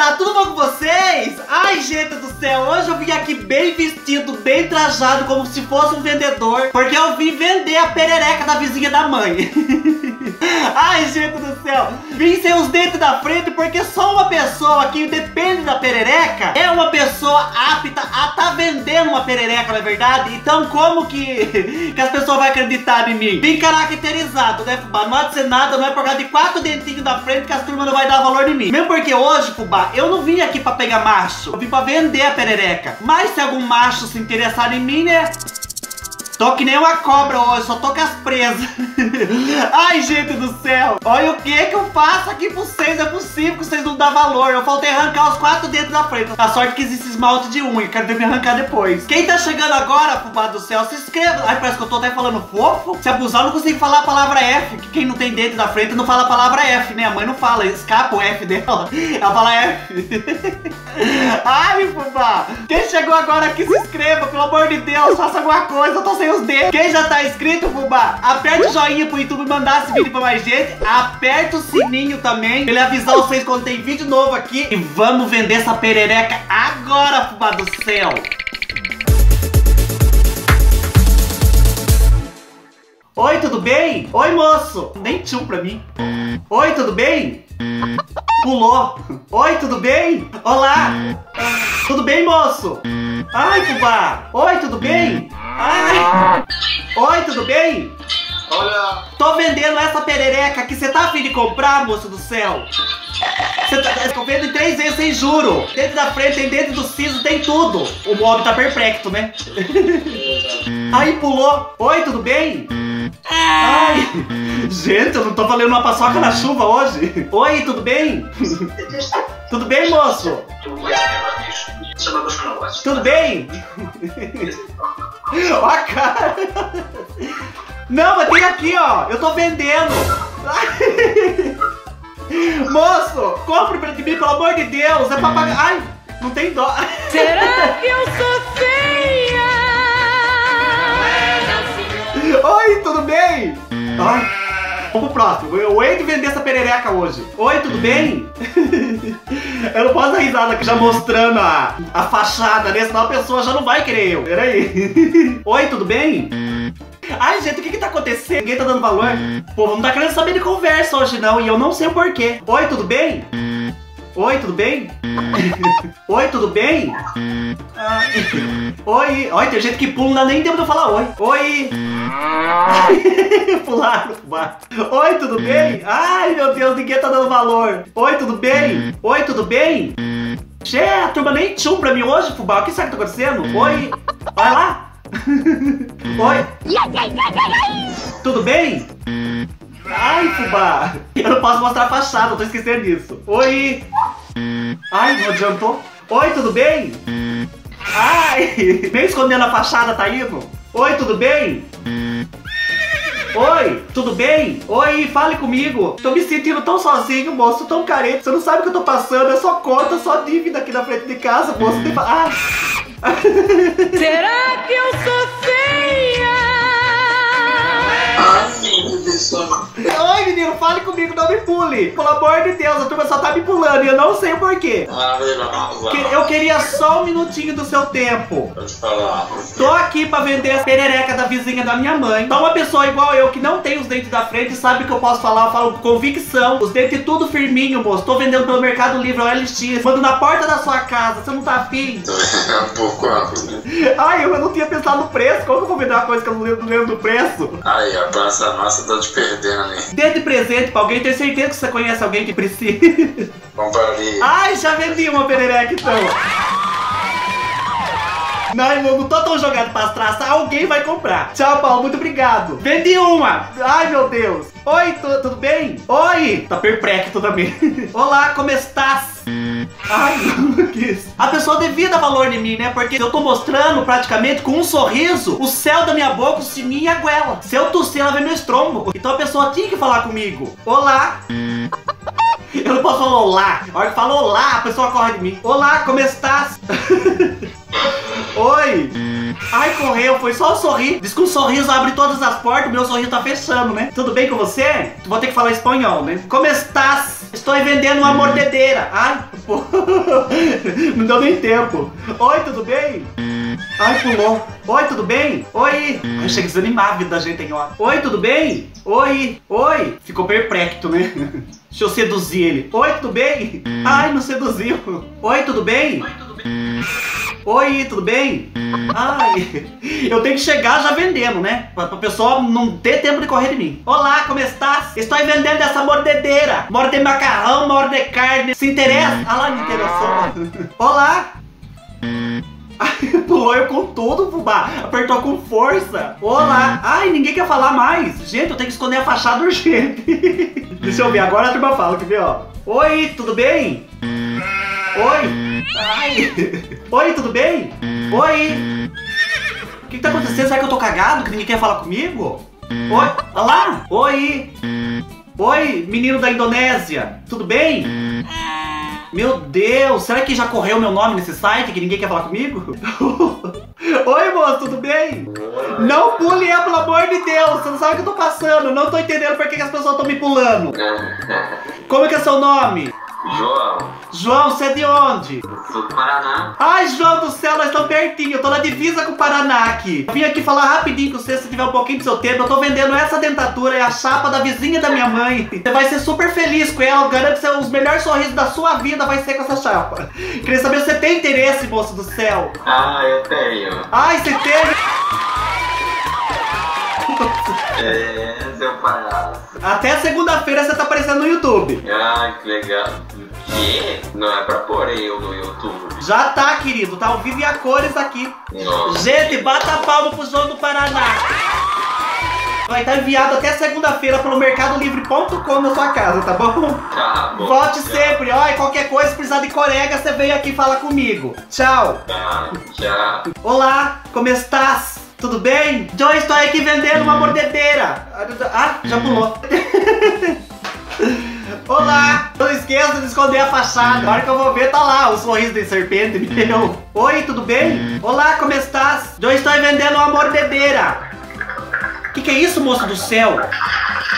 tá tudo bom com vocês? Ai, gente do céu, hoje eu vim aqui bem vestido, bem trajado, como se fosse um vendedor, porque eu vim vender a perereca da vizinha da mãe. Ai, gente do céu, vim sem os dentes da frente, porque só uma pessoa que depende da perereca é uma pessoa apta a tá vendendo uma perereca, não é verdade? Então como que as pessoas vão acreditar em mim? Vim caracterizado, né, fubá? Não há de ser nada, não é por causa de 4 dentinhos da frente que as turmas não vai dar valor em mim. Mesmo porque hoje, fubá, eu não vim aqui pra pegar macho, eu vim pra vender a perereca. Mas se algum macho se interessar em mim, né? Tô que nem uma cobra hoje, só tô com as presas. Ai, gente do céu. Olha o que eu faço aqui pra vocês. É possível que vocês não dão valor. Eu faltei arrancar os 4 dedos da frente. A sorte que existe esmalte de unha. Quero ver me arrancar depois. Quem tá chegando agora, fubá do céu, se inscreva. Ai, parece que eu tô até falando fofo. Se abusar, eu não consigo falar a palavra F. Que quem não tem dedo da frente não fala a palavra F, né? A mãe não fala, escapa o F dela. Ela fala F. Ai, fubá. Quem chegou agora aqui, se inscreva. Pelo amor de Deus, faça alguma coisa. Eu tô sem os dedos. Quem já tá inscrito, fubá, aperte o joinha pro YouTube mandar esse vídeo pra mais gente. Aperta o sininho também, pra ele avisar vocês quando tem vídeo novo aqui. E vamos vender essa perereca agora, fubá do céu. Oi, tudo bem? Oi, moço. Nem tchum pra mim. Oi, tudo bem? Pulou. Oi, tudo bem? Olá. Tudo bem, moço? Ai, fubá. Oi, tudo bem? Ai. Oi, tudo bem? Olha. Tô vendendo essa perereca aqui. Você tá afim de comprar, moço do céu? Você tá vendo 3 vezes sem juro. Dentro da frente, tem dentro do siso, tem tudo. O mob tá perplexo, né? Aí pulou. Oi, tudo bem? Ai. Gente, eu não tô valendo uma paçoca na chuva hoje. Oi, tudo bem? Tudo bem, moço? Tudo bem? Ó a cara. Não, mas tem aqui, ó. Eu tô vendendo. Moço, compre pra mim, pelo amor de Deus. É pra pagar. Ai, não tem dó. Será que eu sou feia? Oi, tudo bem? Ai. Vamos pro próximo. Eu hei de vender essa perereca hoje. Oi, tudo bem? Eu não posso dar risada aqui já mostrando a fachada, né? Senão a pessoa já não vai querer eu. Peraí. Oi, tudo bem? Ai, gente, o que tá acontecendo? Ninguém tá dando valor. Pô, não tá querendo saber de conversa hoje, não. E eu não sei o porquê. Oi, tudo bem? Oi, tudo bem? Oi, tudo bem? Oi. Oi, tem gente que pula, não dá nem tempo de eu falar oi. Oi. Pularam. Oi, tudo bem? Ai, meu Deus, ninguém tá dando valor. Oi, tudo bem? Oi, tudo bem? Che, a turma nem tchum pra mim hoje, fubá. O que será que tá acontecendo? Oi. Vai lá. Oi. Tudo bem? Ai, fubá. Eu não posso mostrar a fachada, eu tô esquecendo disso. Oi. Ai, não adiantou. Oi, tudo bem? Ai, nem escondendo a fachada, tá indo? Oi, tudo bem? Oi, tudo bem? Oi, fale comigo. Tô me sentindo tão sozinho, moço, tão carente. Você não sabe o que eu tô passando, é só conta, só dívida aqui na frente de casa, moço. Ah. Será que eu sou feia? Ah, sim, professor. Oi, menino, fale comigo, não me pule. Pelo amor de Deus, a turma só tá me pulando e eu não sei o porquê. Eu queria só um minutinho do seu tempo. Pode falar. Tô aqui pra vender as pererecas da vizinha da minha mãe. Só uma pessoa igual eu, que não tem os dentes da frente, sabe que eu posso falar, eu falo com convicção. Os dentes tudo firminho, moço. Tô vendendo pelo Mercado Livre, OLX. Mando na porta da sua casa, você não tá afim? É um pouco alto, né? Ai, eu não tinha pensado no preço. Como que eu vou vender uma coisa que eu não lembro do preço? Ai, a praça nossa tá te perdendo, hein? Dê de presente pra alguém, tenho certeza que você conhece alguém que precisa. Compraria. Ai, já vendi uma perereca então. Não, irmão, não tô tão jogado pra trás. Alguém vai comprar. Tchau, Paulo, muito obrigado. Vendi uma. Ai, meu Deus. Oi, tudo bem? Oi. Tá perplexo também. Olá, como estás? Ai, não quis. A pessoa devia dar valor em mim, né? Porque eu tô mostrando praticamente com um sorriso o céu da minha boca, o sininho e a goela. Se eu tossir, ela vem meu estômago. Então a pessoa tinha que falar comigo. Olá. Eu não posso falar olá. A hora que fala olá, a pessoa corre de mim. Olá, como estás? Oi. Ai, correu, foi só um sorriso. Diz que um sorriso abre todas as portas, o meu sorriso tá fechando, né? Tudo bem com você? Vou ter que falar espanhol, né? Como estás? Estou vendendo uma mordedeira. Ai, pô. Não deu nem tempo. Oi, tudo bem? Ai, pulou. Oi, tudo bem? Oi. Ai, chega a desanimar a vida da gente, hein, ó. Oi, tudo bem? Oi. Oi. Ficou perplexo, né? Deixa eu seduzir ele. Oi, tudo bem? Ai, não seduziu. Oi, tudo bem? Oi, tudo bem? Oi, tudo bem? Ai, eu tenho que chegar já vendendo, né? Pra pessoa não ter tempo de correr de mim. Olá, como estás? Estou vendendo essa mordedeira. Morde macarrão, morde carne. Se interessa? Ah lá, me interessou. Olá. Ai, pulou eu com tudo, fubá. Apertou com força. Olá. Ai, ninguém quer falar mais. Gente, eu tenho que esconder a fachada urgente. Deixa eu ver, agora a turma fala, quer ver, ó. Oi, tudo bem? Oi. Ai. Oi, tudo bem? Oi. O que tá acontecendo? Será que eu tô cagado? Que ninguém quer falar comigo? Oi. Olha lá. Oi. Oi, menino da Indonésia. Tudo bem? Meu Deus. Será que já correu meu nome nesse site que ninguém quer falar comigo? Oi, moço. Tudo bem? Não pule, pelo amor de Deus. Você não sabe o que eu tô passando. Não tô entendendo por que as pessoas estão me pulando. Como é que é seu nome? João. João, você é de onde? Sou do Paraná. Ai, João do céu, nós estamos pertinho. Eu tô na divisa com o Paraná aqui. Eu vim aqui falar rapidinho com você, se tiver um pouquinho do seu tempo. Eu tô vendendo essa dentadura, é a chapa da vizinha da minha mãe. Você vai ser super feliz com ela. Eu garanto que os melhores sorrisos da sua vida vai ser com essa chapa. Queria saber se você tem interesse, moço do céu. Ah, eu tenho. Ai, você tem? É, seu palhaço. Até segunda-feira você tá aparecendo no YouTube. Ai, que legal. Que? Não é pra pôr eu no YouTube. Já tá, querido. Tá ao vivo e a cores aqui. Nossa. Gente, bata a palma pro João do Paraná. Vai estar enviado até segunda-feira pelo mercadolivre.com na sua casa, tá bom? Tá bom. Volte sempre. Ó, e qualquer coisa, se precisar de colega, você vem aqui falar comigo. Tchau. Tá, tchau. Olá, como estás? Tudo bem? João, estou aqui vendendo uma mordedeira. Ah, já pulou. Olá! Não esqueça de esconder a fachada. Na hora que eu vou ver, tá lá o sorriso de serpente, meu. Oi, tudo bem? Olá, como estás? João, estou vendendo uma mordedeira. Que é isso, moço do céu?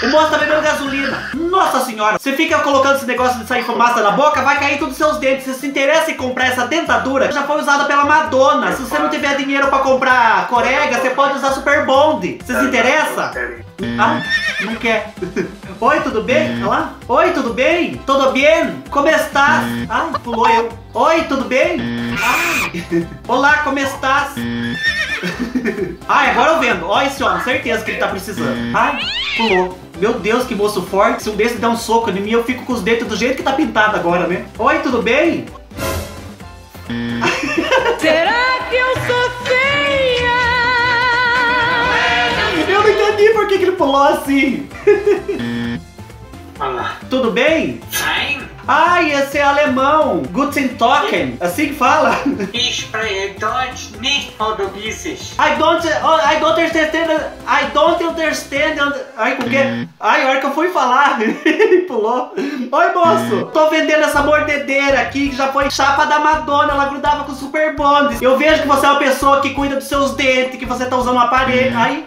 O moço tá bebendo gasolina. Nossa senhora, você fica colocando esse negócio de sair fumaça na boca, vai cair todos os seus dentes. Se você se interessa em comprar essa dentadura, já foi usada pela Madonna. Se você não tiver dinheiro pra comprar corega, você pode usar Super Bond. Você se interessa? Ah, não quer. Oi, tudo bem? Olha lá. Oi, tudo bem? Tudo bem? Como estás? Ai, pulou eu. Oi, tudo bem? Ai. Olá, como estás? Ai, agora eu vendo. Ó, esse homem, certeza que ele tá precisando. Ai, pulou. Meu Deus, que moço forte. Se um desse der um soco em mim, eu fico com os dentes do jeito que tá pintado agora, né? Oi, tudo bem? Será que eu sou feia? Eu não entendi por que ele pulou assim. Olá. Tudo bem? Sim. Ai, esse é alemão. Guten Tag. Assim que fala. Ich spreche Deutsch nicht Portugiesisch. I don't understand. I don't understand. Ai, com que? Ai, a hora que eu fui falar, ele pulou. Oi, moço. Tô vendendo essa mordedeira aqui, que já foi chapa da Madonna. Ela grudava com Super Bond. Eu vejo que você é uma pessoa que cuida dos seus dentes, que você tá usando um aparelho. Ai.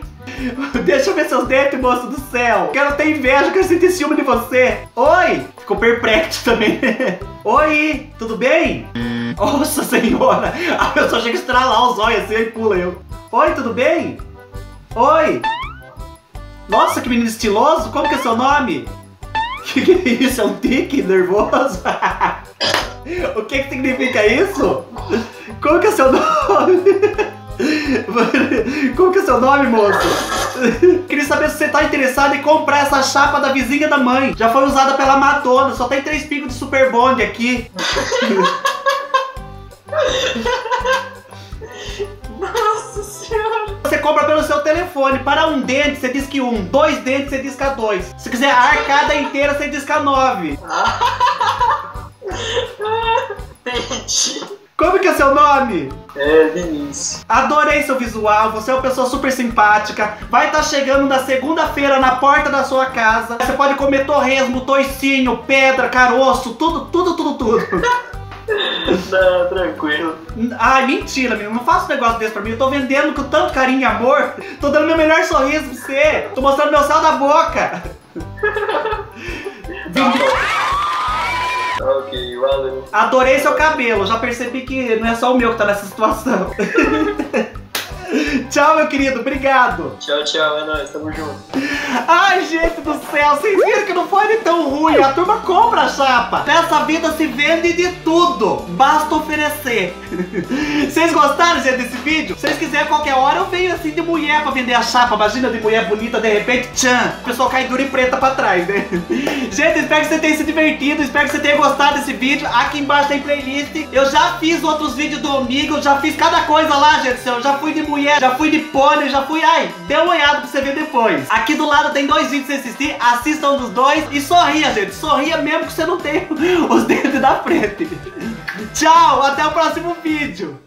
Deixa eu ver seus dentes, moço do céu. Quero ter inveja, quero sentir ciúme de você. Oi. Ficou perplexo também. Oi, tudo bem? Nossa senhora. A pessoa chega a estralar os olhos assim e pula eu. Oi, tudo bem? Oi. Nossa, que menino estiloso. Como que é seu nome? Que é isso? É um tique nervoso? O que significa isso? Como que é seu nome? Como que é seu nome, moço? Queria saber se você tá interessado em comprar essa chapa da vizinha da mãe. Já foi usada pela Madonna, só tem 3 picos de Super Bond aqui. Nossa senhora. Você compra pelo seu telefone. Para um dente, você diz que 1. 2 dentes, você diz que 2. Se quiser a arcada inteira, você diz que 9. Entendi. Como que é seu nome? É Vinícius. Adorei seu visual, você é uma pessoa super simpática. Vai estar chegando na segunda-feira na porta da sua casa. Você pode comer torresmo, toicinho, pedra, caroço, tudo. Não, tranquilo. Ai, mentira, menino. Não faça um negócio desse pra mim. Eu tô vendendo com tanto carinho e amor. Tô dando meu melhor sorriso pra você. Tô mostrando meu sal da boca. valeu. Adorei seu cabelo, já percebi que não é só o meu que tá nessa situação. Tchau, meu querido, obrigado. Tchau, tchau, é nóis, tamo junto. Ai, gente do céu, vocês viram que não foi nem tão ruim. A turma compra a chapa. Nessa vida se vende de tudo, basta oferecer. Vocês gostaram, gente, desse vídeo? Se vocês quiserem, qualquer hora eu venho assim de mulher pra vender a chapa. Imagina, de mulher bonita, de repente, tchan, o pessoal cai dura e preta pra trás, né? Gente, espero que você tenha se divertido, espero que você tenha gostado desse vídeo. Aqui embaixo tem playlist. Eu já fiz outros vídeos do Omegle, já fiz cada coisa lá, gente. Eu já fui de mulher, já fui de pônei, já fui... Ai, dê uma olhada pra você ver depois. Aqui do lado tem dois vídeos pra você assistir, assista um dos dois e sorria, gente. Sorria mesmo que você não tenha os dentes da frente. Tchau, até o próximo vídeo.